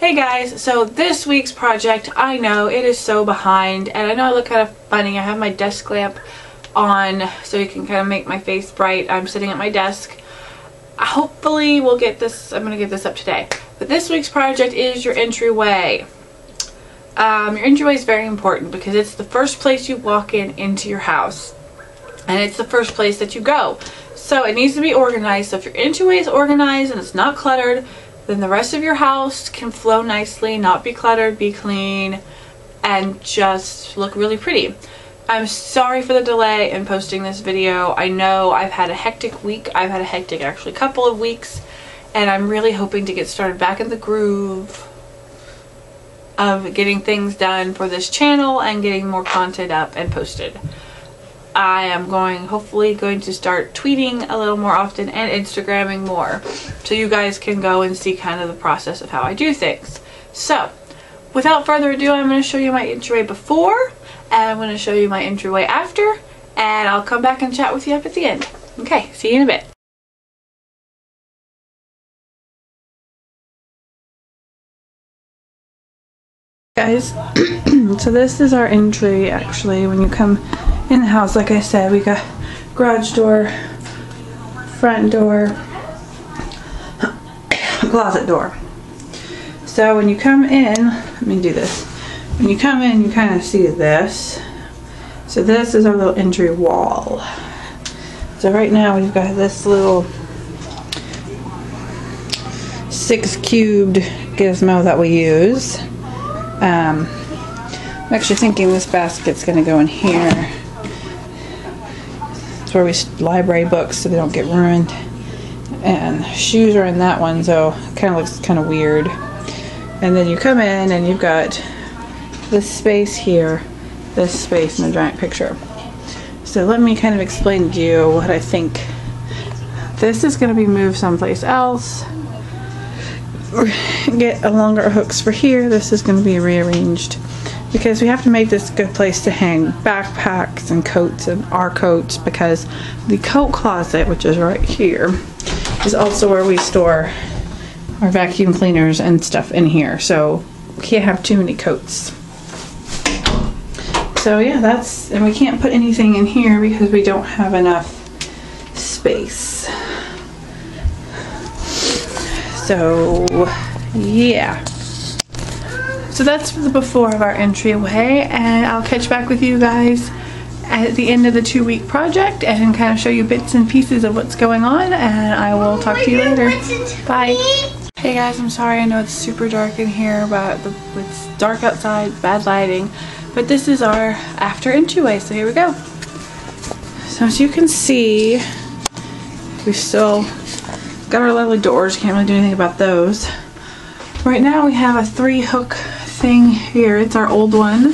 Hey guys, so this week's project, I know it is so behind, and I know I look kind of funny. I have my desk lamp on so you can kind of make my face bright. I'm sitting at my desk. Hopefully we'll get this, I'm going to get this up today. But this week's project is your entryway. Your entryway is very important because it's the first place you walk into your house, and it's the first place that you go. So it needs to be organized. So if your entryway is organized and it's not cluttered, then the rest of your house can flow nicely, not be cluttered, be clean, and just look really pretty. I'm sorry for the delay in posting this video. I know I've had a hectic week. I've had a hectic actually couple of weeks, and I'm really hoping to get started back in the groove of getting things done for this channel and getting more content up and posted. I am hopefully going to start tweeting a little more often and Instagramming more, so you guys can go and see kind of the process of how I do things. So without further ado, I'm going to show you my entryway before, and I'm going to show you my entryway after, and I'll come back and chat with you up at the end. Okay, see you in a bit. Guys, so this is our entry. Actually, when you come in the house, like I said, we got garage door, front door, closet door. So when you come in, let me do this. When you come in, you kind of see this. So this is our little entry wall. So right now we've got this little 6 cubed gizmo that we use. I'm actually thinking this basket's going to go in here. It's where we library books so they don't get ruined. And shoes are in that one, so it kind of looks kind of weird. And then you come in and you've got this space here, this space in the giant picture. So let me kind of explain to you what I think. This is going to be moved someplace else. Get a longer hooks for here. This is going to be rearranged because we have to make this a good place to hang backpacks and coats and our coats, because the coat closet, which is right here, is also where we store our vacuum cleaners and stuff in here, so we can't have too many coats. So yeah, that's, and we can't put anything in here because we don't have enough space. So yeah, so that's the before of our entryway, and I'll catch back with you guys at the end of the 2-week project and kind of show you bits and pieces of what's going on, and I will talk to you later. Bye. Hey guys, I'm sorry, I know it's super dark in here, but it's dark outside, bad lighting, but this is our after entryway, so here we go. So as you can see, we still got our lovely doors, can't really do anything about those. Right now we have a 3-hook thing here. It's our old one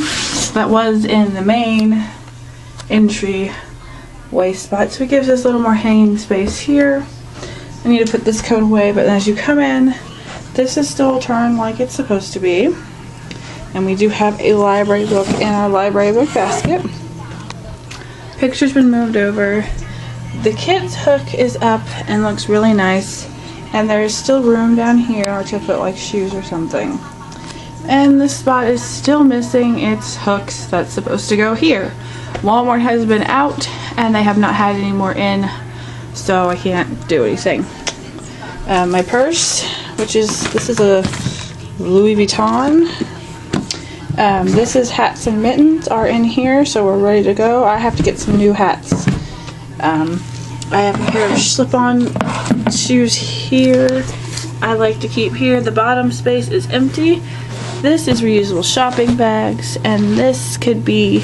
that was in the main entryway spot, so it gives us a little more hanging space here. I need to put this coat away, but as you come in, this is still turned like it's supposed to be. And we do have a library book in our library book basket. Picture's been moved over. The kids' hook is up and looks really nice, and there is still room down here to put like shoes or something. And this spot is still missing its hooks that's supposed to go here. Walmart has been out and they have not had any more in, so I can't do anything. My purse, which is, this is a Louis Vuitton. This is hats and mittens are in here, so we're ready to go. I have to get some new hats. I have a pair of slip-on shoes here. I like to keep here. The bottom space is empty. This is reusable shopping bags, and this could be,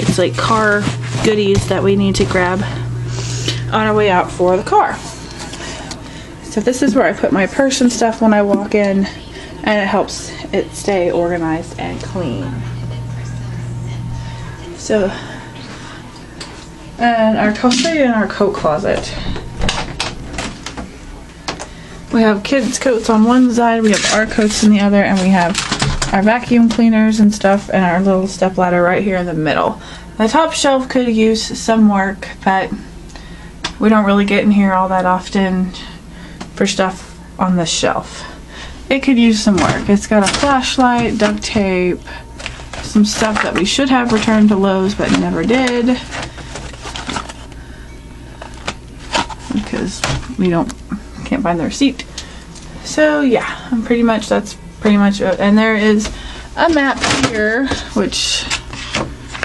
it's like car goodies that we need to grab on our way out for the car. So this is where I put my purse and stuff when I walk in, and it helps it stay organized and clean. So, and I'll show you in our coat closet. We have kids' coats on one side, we have our coats in the other, and we have our vacuum cleaners and stuff and our little stepladder right here in the middle. The top shelf could use some work, but we don't really get in here all that often for stuff on the shelf. it could use some work. It's got a flashlight, duct tape, some stuff that we should have returned to Lowe's but never did, because we can't find the receipt. So yeah, that's pretty much it. And there is a map here, which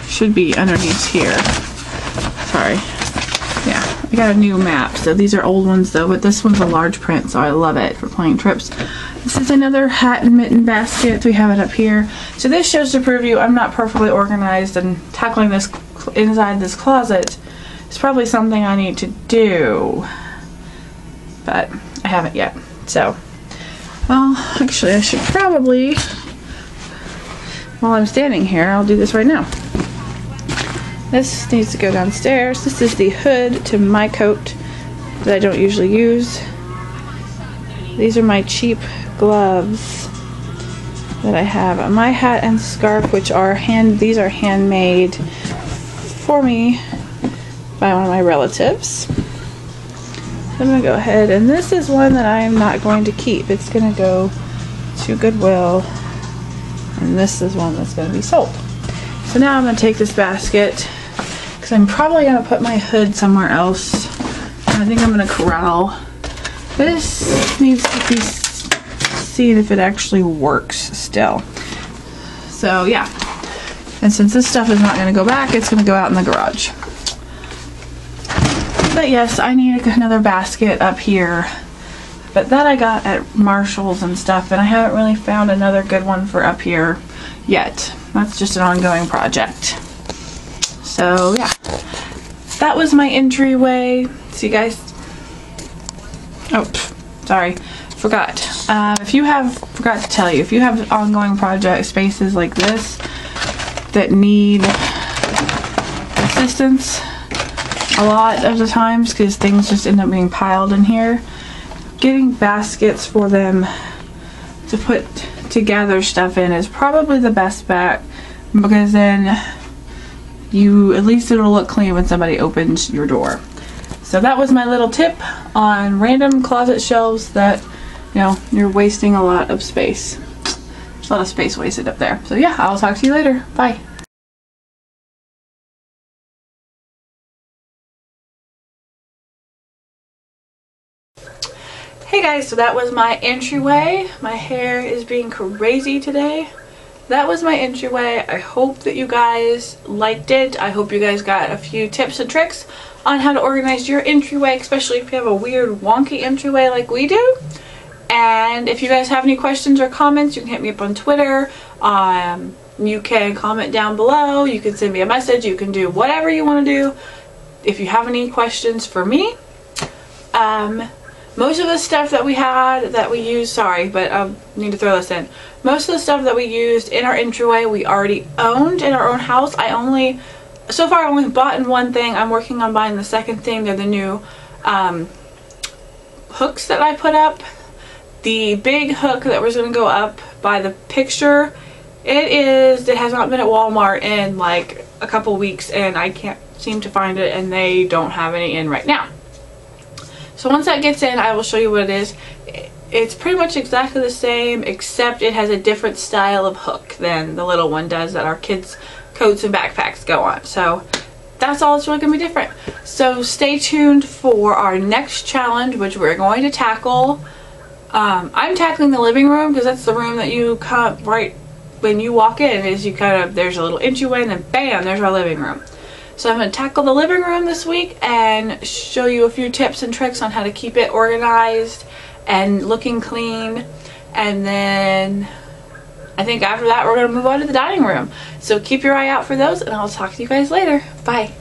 should be underneath here. Sorry. Yeah, I got a new map. So these are old ones though, but this one's a large print, so I love it for planning trips. This is another hat and mitten basket. We have it up here. So this shows the preview. I'm not perfectly organized, and tackling this inside this closet is probably something I need to do, but I haven't yet. So, well, actually I should probably, while I'm standing here, I'll do this right now. This needs to go downstairs. This is the hood to my coat that I don't usually use. These are my cheap gloves that I have on my hat and scarf, which are these are handmade for me by one of my relatives. I'm going to go ahead, and this is one that I am not going to keep. It's going to go to Goodwill, and this is one that's going to be sold. So now I'm going to take this basket, because I'm probably going to put my hood somewhere else. I think I'm going to corral. This needs to be seen if it actually works still. So yeah, and since this stuff is not going to go back, it's going to go out in the garage. But yes, I need another basket up here, but that I got at Marshall's and stuff, and I haven't really found another good one for up here yet. That's just an ongoing project. So yeah, that was my entryway. See you guys. Oh, sorry, forgot. Forgot to tell you, if you have ongoing project spaces like this that need assistance a lot of the times, because things just end up being piled in here, getting baskets for them to put together stuff in is probably the best bet, because then at least it'll look clean when somebody opens your door. So that was my little tip on random closet shelves that, you know, you're wasting a lot of space. There's a lot of space wasted up there. So yeah, I'll talk to you later. Bye. Hey guys, so that was my entryway. My hair is being crazy today. That was my entryway. I hope that you guys liked it. I hope you guys got a few tips and tricks on how to organize your entryway, especially if you have a weird wonky entryway like we do. And if you guys have any questions or comments, you can hit me up on Twitter. You can comment down below. You can send me a message. You can do whatever you want to do. If you have any questions for me, most of the stuff that we had, that we used, sorry, but I need to throw this in. Most of the stuff that we used in our entryway, we already owned in our own house. So far I only bought in one thing. I'm working on buying the second thing. They're the new hooks that I put up. The big hook that was going to go up by the picture, it has not been at Walmart in like a couple weeks, and I can't seem to find it, and they don't have any in right now. So once that gets in, I will show you what it is. It's pretty much exactly the same, except it has a different style of hook than the little one does that our kids' coats and backpacks go on. So that's all that's really going to be different. So stay tuned for our next challenge, which we're going to tackle. I'm tackling the living room, because that's the room that you come right when you walk in. There's a little entryway, and then bam, there's our living room. So I'm going to tackle the living room this week and show you a few tips and tricks on how to keep it organized and looking clean. And then I think after that we're going to move on to the dining room. So keep your eye out for those, and I'll talk to you guys later. Bye.